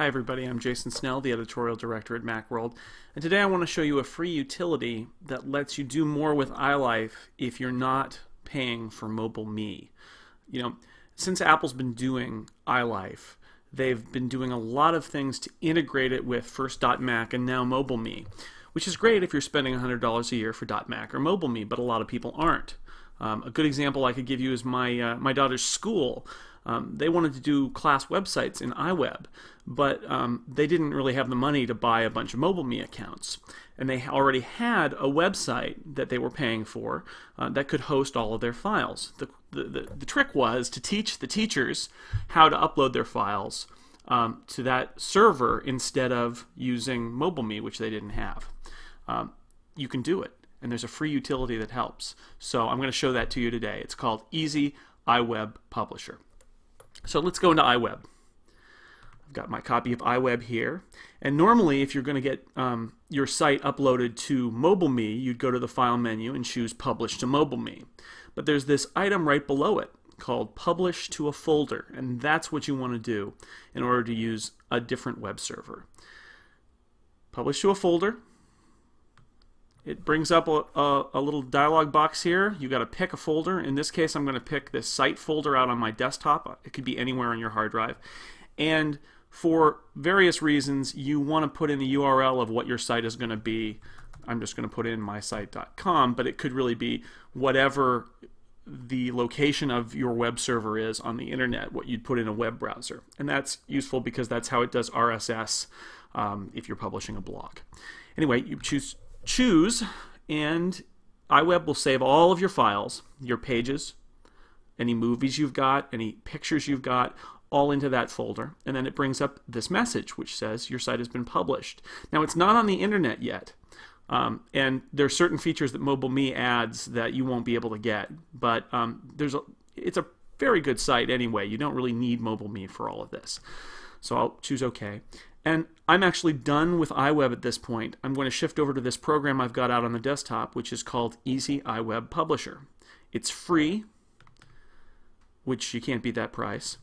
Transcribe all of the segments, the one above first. Hi everybody, I'm Jason Snell, the editorial director at Macworld, and today I want to show you a free utility that lets you do more with iLife if you're not paying for MobileMe. You know, since Apple's been doing iLife, they've been doing a lot of things to integrate it with first .Mac and now MobileMe, which is great if you're spending $100 a year for .Mac or MobileMe, but a lot of people aren't. A good example I could give you is my daughter's school. They wanted to do class websites in iWeb, but they didn't really have the money to buy a bunch of MobileMe accounts. And they already had a website that they were paying for that could host all of their files. The trick was to teach the teachers how to upload their files to that server instead of using MobileMe, which they didn't have. You can do it, and there's a free utility that helps. So I'm going to show that to you today. It's called Easy iWeb Publisher. So let's go into iWeb. I've got my copy of iWeb here, and normally if you're going to get your site uploaded to MobileMe, you'd go to the file menu and choose Publish to MobileMe. But there's this item right below it called Publish to a Folder, and that's what you want to do in order to use a different web server. Publish to a folder. It brings up a little dialog box here. You've got to pick a folder. In this case, I'm going to pick this site folder out on my desktop. It could be anywhere on your hard drive. And for various reasons, you want to put in the URL of what your site is going to be. I'm just going to put in mysite.com, but it could really be whatever the location of your web server is on the internet, what you'd put in a web browser. And that's useful because that's how it does RSS if you're publishing a blog. Anyway, you choose, and iWeb will save all of your files, your pages, any movies you've got, any pictures you've got, all into that folder. And then it brings up this message which says your site has been published. Now, it's not on the internet yet, and there are certain features that MobileMe adds that you won't be able to get, but it's a very good site anyway. You don't really need MobileMe for all of this. So I'll choose OK. And I'm actually done with iWeb at this point. I'm going to shift over to this program I've got out on the desktop, which is called Easy iWeb Publisher. It's free, which you can't beat that price.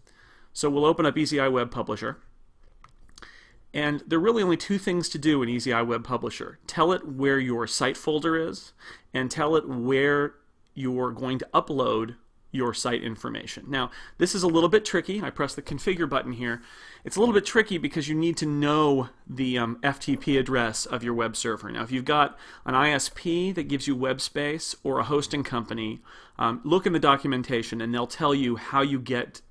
So we'll open up Easy iWeb Publisher. And there are really only two things to do in Easy iWeb Publisher. Tell it where your site folder is, and tell it where you're going to upload your site information. Now, this is a little bit tricky. I press the configure button here. It's a little bit tricky because you need to know the FTP address of your web server. Now, if you've got an ISP that gives you web space or a hosting company, look in the documentation and they'll tell you how you get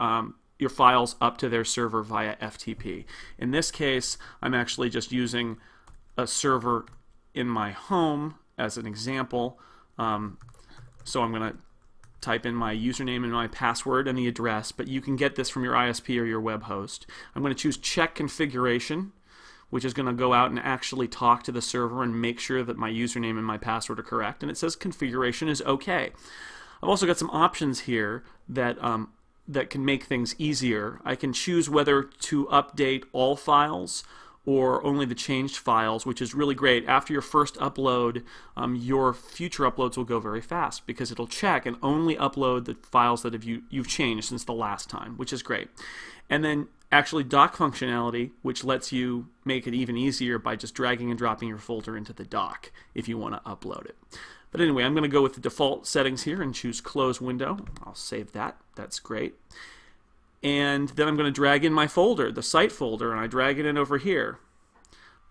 your files up to their server via FTP. In this case, I'm actually just using a server in my home as an example. So I'm going to type in my username and my password and the address, but you can get this from your ISP or your web host. I'm going to choose Check Configuration, which is going to go out and actually talk to the server and make sure that my username and my password are correct. And it says configuration is okay. I've also got some options here that that can make things easier. I can choose whether to update all files or only the changed files, which is really great. After your first upload, your future uploads will go very fast because it'll check and only upload the files that you've changed since the last time, which is great. And then actually doc functionality, which lets you make it even easier by just dragging and dropping your folder into the doc if you want to upload it. But anyway, I'm going to go with the default settings here and choose Close Window. I'll save that. That's great. And then I'm going to drag in my folder, the site folder, and I drag it in over here.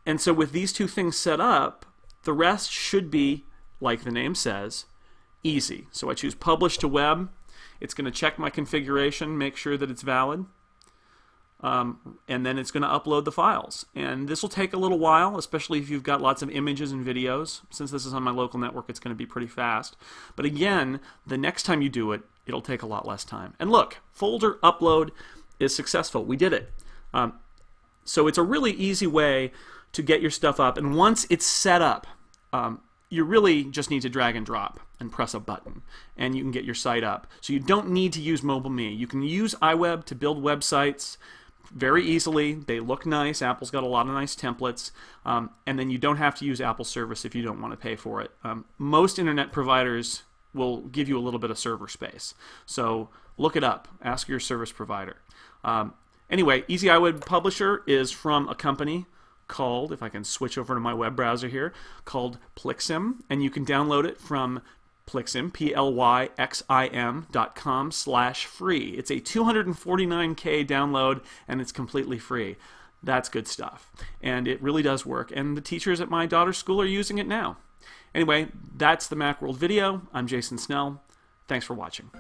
And so with these two things set up, the rest should be, like the name says, easy. So I choose Publish to Web. It's going to check my configuration, make sure that it's valid, and then it's going to upload the files. And this will take a little while, especially if you've got lots of images and videos. Since this is on my local network, it's going to be pretty fast. But again, the next time you do it, it'll take a lot less time. And look, folder upload is successful. We did it. So it's a really easy way to get your stuff up. And once it's set up, you really just need to drag and drop and press a button, and you can get your site up. So you don't need to use MobileMe. You can use iWeb to build websites very easily. They look nice. Apple's got a lot of nice templates. And then you don't have to use Apple's service if you don't want to pay for it. Most internet providers will give you a little bit of server space. So look it up. Ask your service provider. Anyway, Easy iWeb Publisher is from a company called, if I can switch over to my web browser here, called Plixim, and you can download it from Plixim, plyxim.com/free. It's a 249K download, and it's completely free. That's good stuff, and it really does work, and the teachers at my daughter's school are using it now. Anyway, that's the Macworld video. I'm Jason Snell. Thanks for watching.